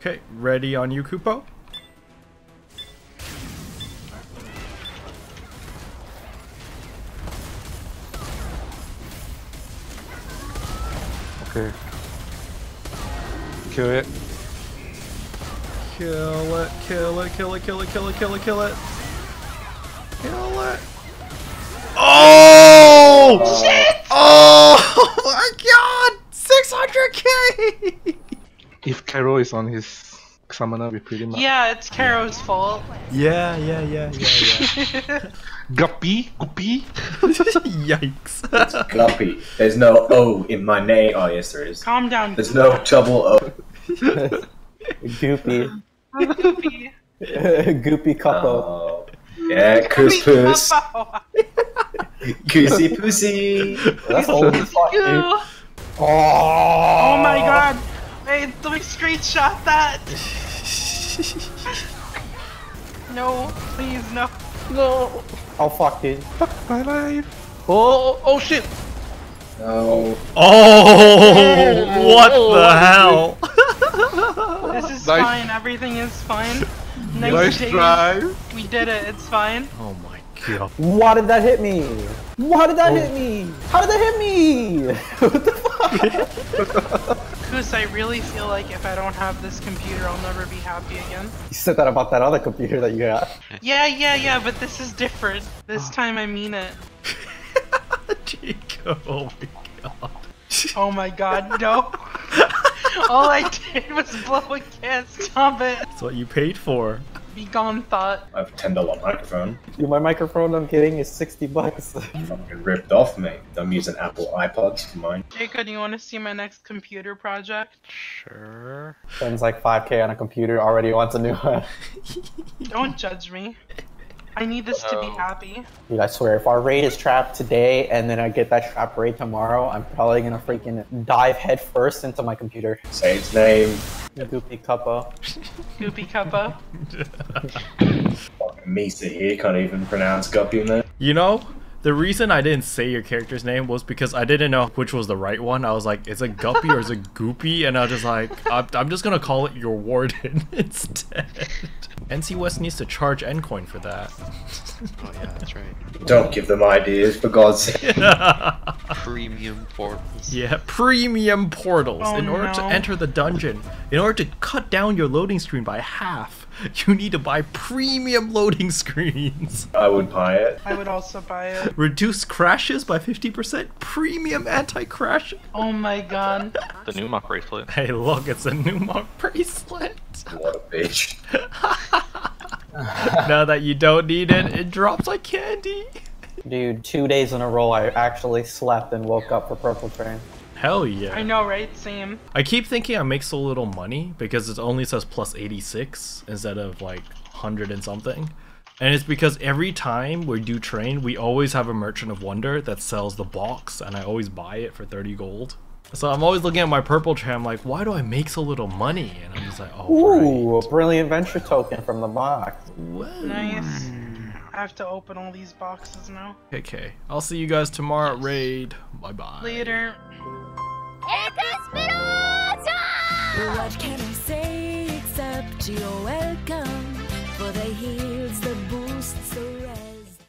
Okay, ready on you, Kupo? Okay. Kill it. Kill it, kill it, kill it, kill it, kill it, kill it, kill it. Kill it. Oh! Shit! Oh my god! 600k! If Cairo is on his summoner, we pretty much. Yeah, it's Cairo's fault. Yeah. Guppy? Guppy? Yikes. It's Guppy. There's no O in my name. Oh, yes, there is. Calm down. There's no double O. Goopy. Goopy. Goopy Kupo. Yeah, Goopy Puss. Goosey Pussy. That's all we thought, dude. Oh my god. Hey, let me screenshot that! No, please, no. No! Oh, fuck it. Fuck my life. Oh, oh shit! No. Oh! What the hell? This is nice. Fine, everything is fine. Nice try. We did it, it's fine. Oh my god. Why did that hit me? Why did that hit me? How did that hit me? What the fuck? I really feel like if I don't have this computer, I'll never be happy again. You said that about that other computer that you got. Yeah, but this is different. This time I mean it. Jacob, oh my god. Oh my god, no. All I did was blow a kiss. Stop it. That's what you paid for. Be gone, thought. I have $10 microphone. Dude, my microphone I'm getting is 60 bucks. I'm fucking ripped off, mate. I'm using Apple iPods for mine. Jacob, do you want to see my next computer project? Sure. Spends like 5K on a computer, already wants a new one. Don't judge me. I need this to be happy. Dude, I swear, if our raid is trapped today and then I get that trap raid tomorrow, I'm probably gonna freaking dive head first into my computer. Say its name. Goopy Kupo. Goopy Kupo. Fucking Misa here can't even pronounce Guppy, man. You know, the reason I didn't say your character's name was because I didn't know which was the right one. I was like, is it Guppy or is it Goopy? And I was just like, I'm just gonna call it your warden instead. NC West needs to charge Endcoin for that. Oh yeah, that's right. Don't give them ideas, for God's sake. Premium portals. Yeah, premium portals. Oh, in order to enter the dungeon, in order to cut down your loading screen by half, you need to buy premium loading screens. I would buy it. I would also buy it. Reduce crashes by 50%, premium anti-crash. Oh my god. The Numock bracelet. Hey look, it's a Numock bracelet. What a bitch. Now that you don't need it, it drops like candy. Dude, 2 days in a row I actually slept and woke up for Purple Train. Hell yeah. I know, right? Same. I keep thinking I make so little money because it only says plus 86 instead of like 100 and something. And it's because every time we do train, we always have a Merchant of Wonder that sells the box and I always buy it for 30 gold. So I'm always looking at my Purple Train, I'm like, why do I make so little money? And I'm just like, oh, ooh, right. A brilliant venture token from the box. Whoa. Nice. I have to open all these boxes now. Okay. I'll see you guys tomorrow at raid. Bye-bye. Later. What can I say except you're welcome, for the heels, the boosts, the